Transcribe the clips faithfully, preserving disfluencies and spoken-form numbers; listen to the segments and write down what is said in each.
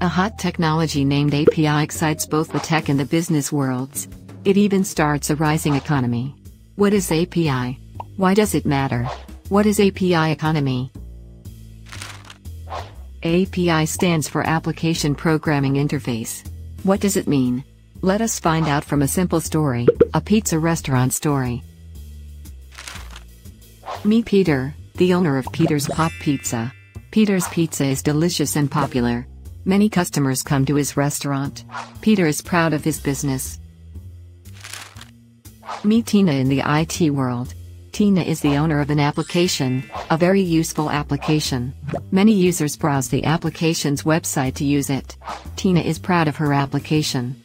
A hot technology named A P I excites both the tech and the business worlds. It even starts a rising economy. What is A P I? Why does it matter? What is A P I economy? A P I stands for Application Programming Interface. What does it mean? Let us find out from a simple story, a pizza restaurant story. Meet Peter, the owner of Peter's Pop Pizza. Peter's pizza is delicious and popular. Many customers come to his restaurant. Peter is proud of his business. Meet Tina in the I T world. Tina is the owner of an application, a very useful application. Many users browse the application's website to use it. Tina is proud of her application.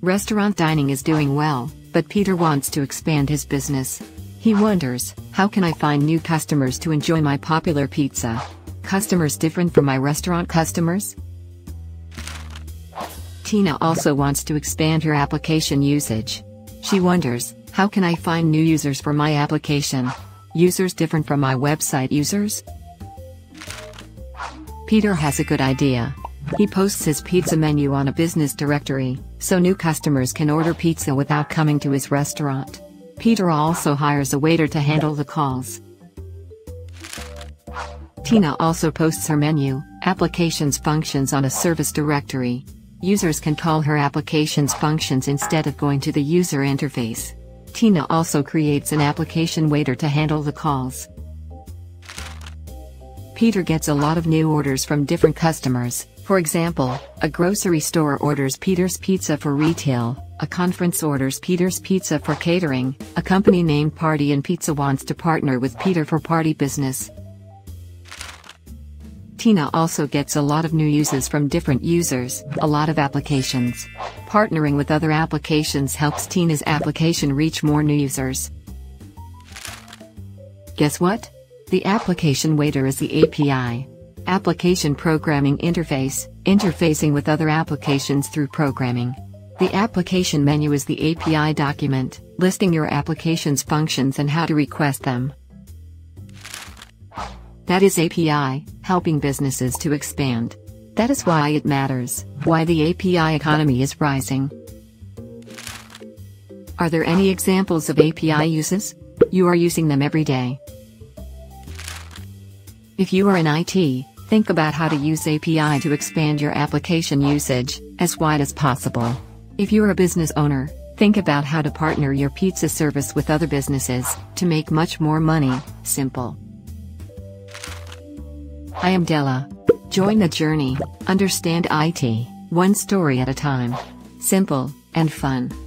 Restaurant dining is doing well, but Peter wants to expand his business. He wonders, how can I find new customers to enjoy my popular pizza? Customers different from my restaurant customers? Tina also wants to expand her application usage. She wonders, how can I find new users for my application? Users different from my website users? Peter has a good idea. He posts his pizza menu on a business directory, so new customers can order pizza without coming to his restaurant. Peter also hires a waiter to handle the calls. Tina also posts her menu, applications functions on a service directory. Users can call her applications functions instead of going to the user interface. Tina also creates an application waiter to handle the calls. Peter gets a lot of new orders from different customers. For example, a grocery store orders Peter's Pizza for retail, a conference orders Peter's Pizza for catering, a company named Party and Pizza wants to partner with Peter for party business. Tina also gets a lot of new uses from different users, a lot of applications. Partnering with other applications helps Tina's application reach more new users. Guess what? The application waiter is the A P I. Application Programming Interface, interfacing with other applications through programming. The application menu is the A P I document, listing your application's functions and how to request them. That is A P I, helping businesses to expand. That is why it matters, why the A P I economy is rising. Are there any examples of A P I uses? You are using them every day. If you are in I T, think about how to use A P I to expand your application usage, as wide as possible. If you're a business owner, think about how to partner your pizza service with other businesses, to make much more money, simple. I am Della. Join the journey, understand I T, one story at a time. Simple, and fun.